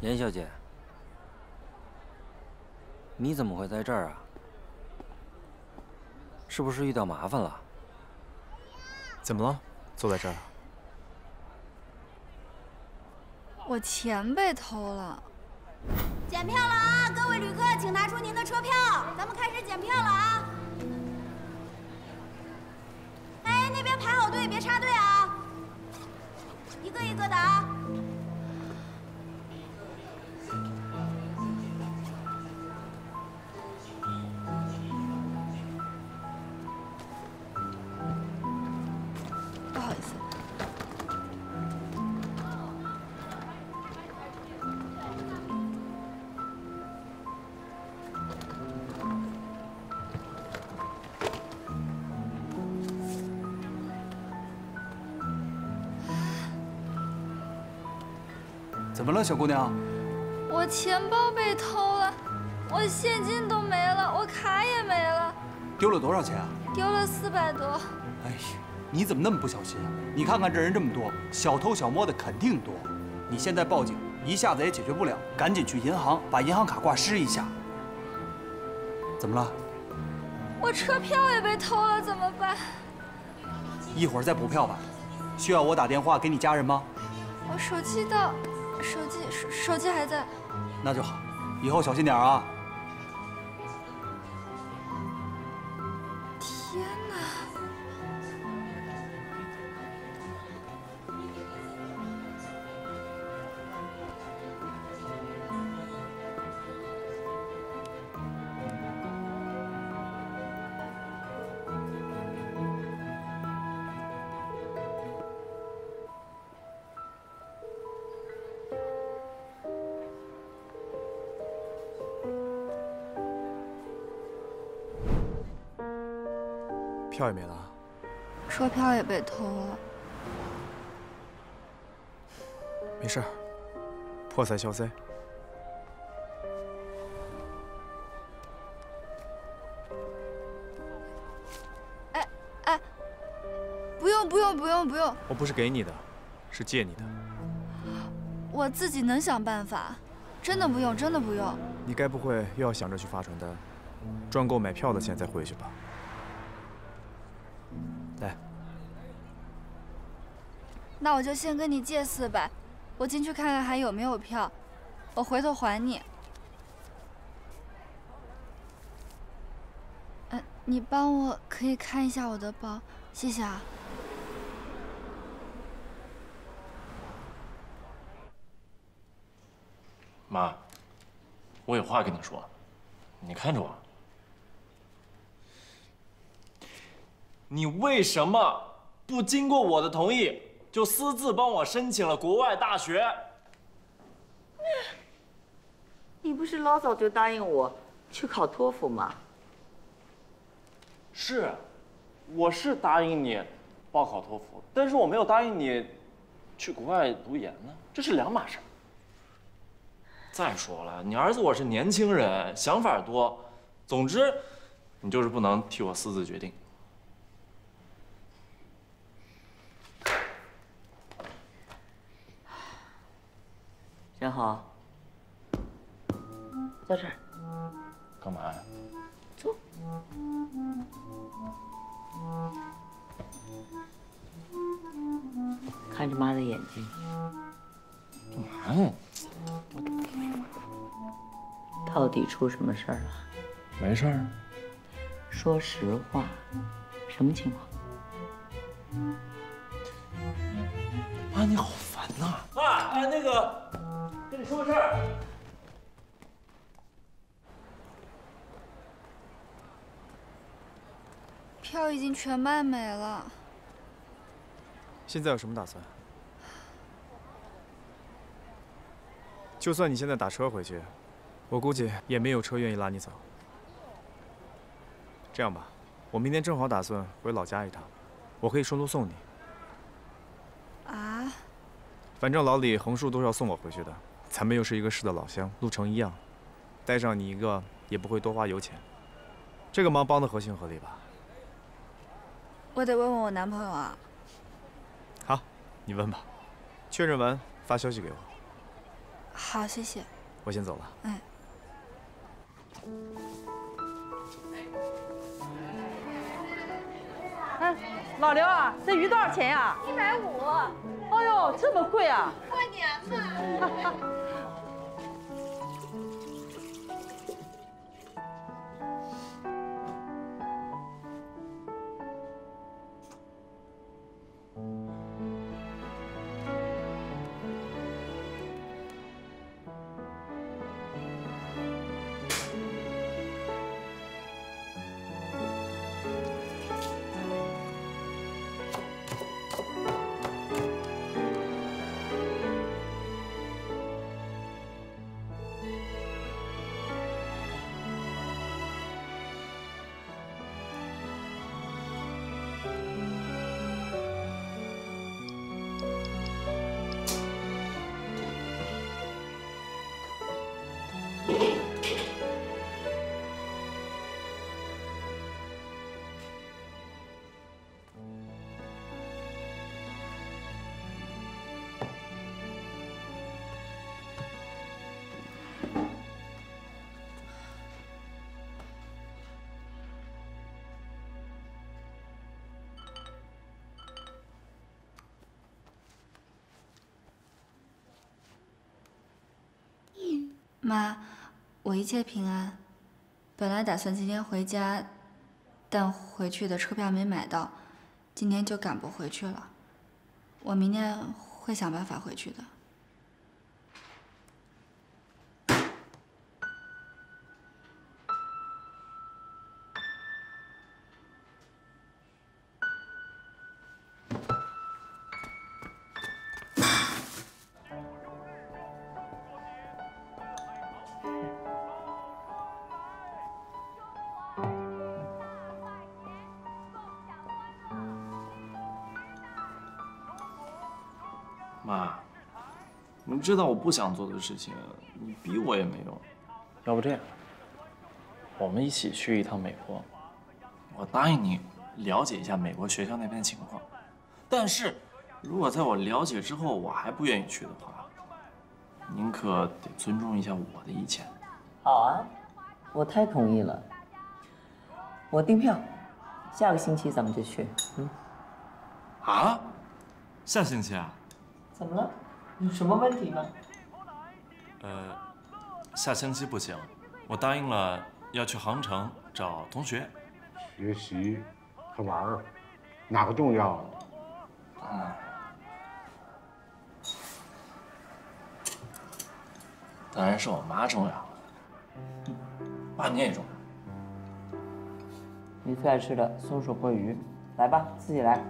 严小姐，你怎么会在这儿啊？是不是遇到麻烦了？怎么了？坐在这儿？我钱被偷了。检票了啊，各位旅客，请拿出您的车票，咱们开始检票了啊！哎，那边排好队，别插队啊！一个一个的啊！ 怎么了，小姑娘？我钱包被偷了，我现金都没了，我卡也没了。丢了多少钱啊？丢了400多。哎呀，你怎么那么不小心啊？你看看这人这么多，小偷小摸的肯定多。你现在报警，一下子也解决不了，赶紧去银行把银行卡挂失一下。怎么了？我车票也被偷了，怎么办？一会儿再补票吧。需要我打电话给你家人吗？我手机到。 手机还在，那就好，以后小心点啊！天哪！票也没了，车票也被偷了。没事儿，破财消灾。哎哎，不用。我不是给你的，是借你的。我自己能想办法，真的不用。你该不会又要想着去发传单，赚够买票的钱再回去吧？ 那我就先跟你借400，我进去看看还有没有票，我回头还你。你帮我可以看一下我的包，谢谢啊。妈，我有话跟你说，你看着我，你为什么不经过我的同意？ 就私自帮我申请了国外大学。你不是老早就答应我去考托福吗？是，我是答应你报考托福，但是我没有答应你去国外读研呢，这是两码事。再说了，你儿子我是年轻人，想法多，总之，你就是不能替我私自决定。 任豪，在这儿，干嘛呀？坐。看着妈的眼睛。干嘛呀？到底出什么事儿了？没事儿。说实话，什么情况？妈，你好烦呐！妈，哎，那个。 跟你说个事儿，票已经全卖没了。现在有什么打算？就算你现在打车回去，我估计也没有车愿意拉你走。这样吧，我明天正好打算回老家一趟，我可以顺路送你。啊？反正老李横竖都是要送我回去的。 咱们又是一个市的老乡，路程一样，带上你一个也不会多花油钱，这个忙帮得合情合理吧？我得问问我男朋友啊。好，你问吧，确认完发消息给我。好，谢谢。我先走了。哎。哎，老刘啊，这鱼多少钱呀？150。哎呦，这么贵啊！过年嘛。妈，我一切平安。本来打算今天回家，但回去的车票没买到，今天就赶不回去了。我明天会想办法回去的。 妈，你知道我不想做的事情，你逼我也没用。要不这样，我们一起去一趟美国。我答应你了解一下美国学校那边的情况，但是如果在我了解之后我还不愿意去的话，您可得尊重一下我的意见。好啊，我太同意了。我订票，下个星期咱们就去。嗯。啊？下星期啊？ 怎么了？有什么问题吗？下星期不行，我答应了要去杭城找同学。学习和玩儿，哪个重要？当然是我妈重要。爸，你也重要。你最爱吃的松鼠桂鱼，来吧，自己来。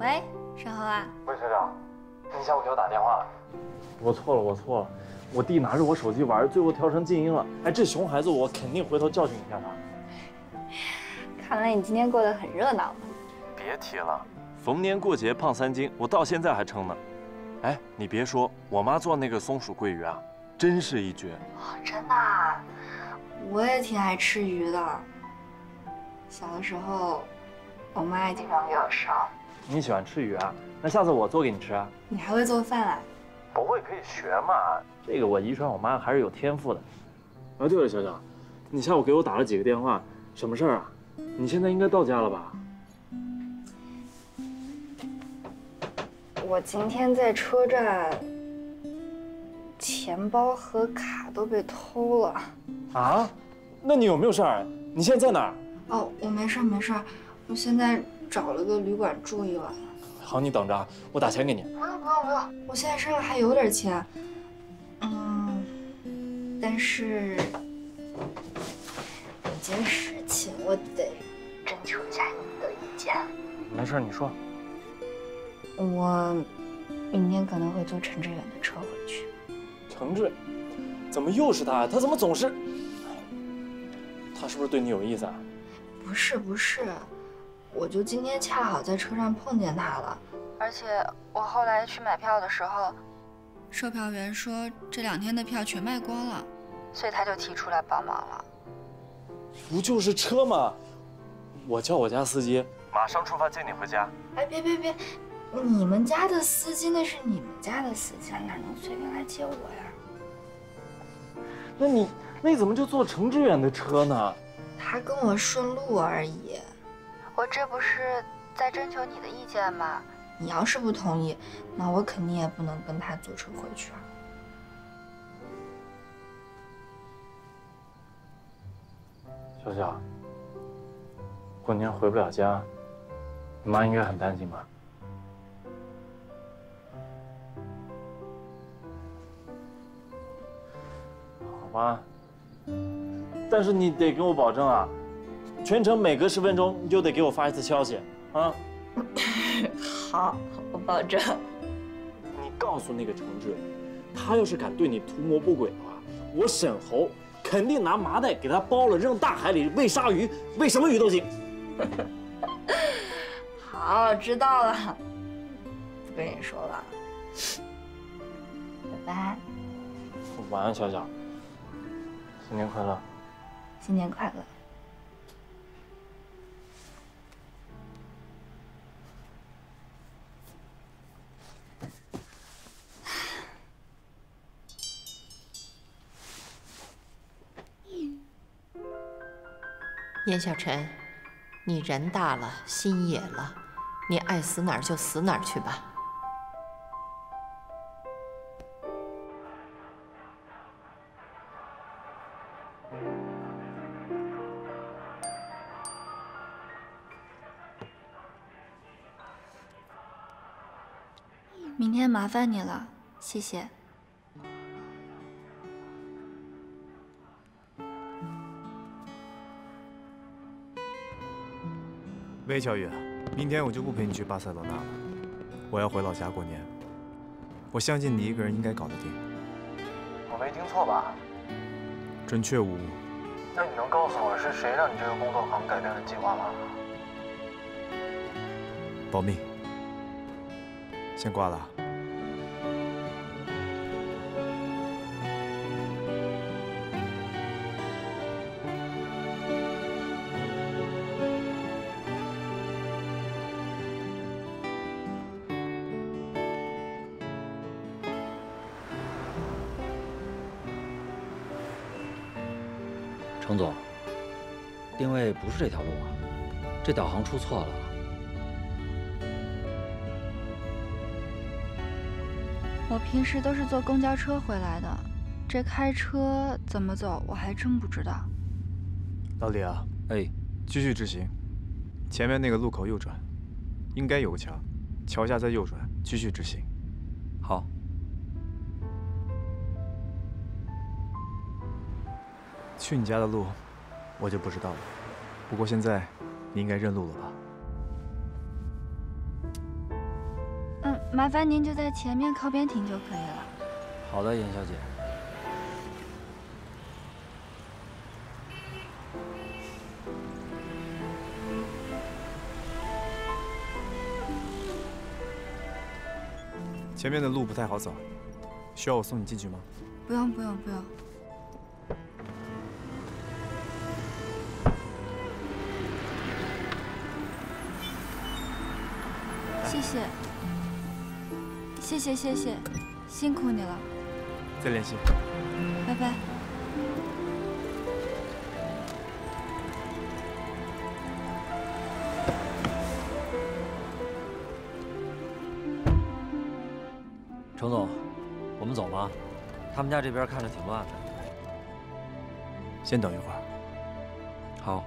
喂，沈恒啊！喂，学长，你下午给我打电话。我错了，我弟拿着我手机玩，最后调成静音了。哎，这熊孩子，我肯定回头教训一下他。看来你今天过得很热闹嘛。别提了，逢年过节胖3斤，我到现在还撑呢。哎，你别说，我妈做那个松鼠桂鱼啊，真是一绝。哦，真的啊？我也挺爱吃鱼的。小的时候，我妈也经常给我烧。 你喜欢吃鱼啊？那下次我做给你吃啊。你还会做饭啊？不会可以学嘛。这个我遗传我妈还是有天赋的。啊，对了，小小，你下午给我打了几个电话？什么事儿啊？你现在应该到家了吧？我今天在车站，钱包和卡都被偷了。啊？那你有没有事儿？你现在在哪儿？哦，我没事儿，我现在。 找了个旅馆住一晚。好，你等着，我打钱给你。不用，我现在身上还有点钱，但是有件事情我得征求一下你的意见。没事，你说。我明天可能会坐陈志远的车回去。陈志，怎么又是他？他怎么总是……他是不是对你有意思啊？不是。 我就今天恰好在车上碰见他了，而且我后来去买票的时候，售票员说这2天的票全卖光了，所以他就提出来帮忙了。不就是车吗？我叫我家司机马上出发接你回家。哎，别，你们家的司机那是你们家的司机，哪能随便来接我呀？那你怎么就坐程志远的车呢？他跟我顺路而已。我这不是在征求你的意见吗？你要是不同意，那我肯定也不能跟他坐车回去啊。 小小，过年回不了家，你妈应该很担心吧？好吧，但是你得跟我保证啊，全程每隔10分钟你就得给我发一次消息啊。好，我保证。你告诉那个程志，他要是敢对你图谋不轨的话，我沈侯。 肯定拿麻袋给他包了，扔大海里喂鲨鱼，喂什么鱼都行。好，知道了，不跟你说了，拜拜。晚安，小小。新年快乐。新年快乐。 燕小晨，你人大了，心野了，你爱死哪儿就死哪儿去吧。明天麻烦你了，谢谢。 喂，小雨，明天我就不陪你去巴塞罗那了，我要回老家过年。我相信你一个人应该搞得定。我没听错吧？准确无误。那你能告诉我是谁让你这个工作狂改变了计划吗？保密。先挂了啊。 程总，定位不是这条路啊，这导航出错了。我平时都是坐公交车回来的，这开车怎么走我还真不知道。老李啊，哎，继续直行，前面那个路口右转，应该有个桥，桥下再右转，继续直行。好。 去你家的路，我就不知道了。不过现在，你应该认路了吧？嗯，麻烦您就在前面靠边停就可以了。好的，严小姐。前面的路不太好走，需要我送你进去吗？不用。 谢谢，辛苦你了。再联系。拜拜。程总，我们走吧，他们家这边看着挺乱的。先等一会儿。好。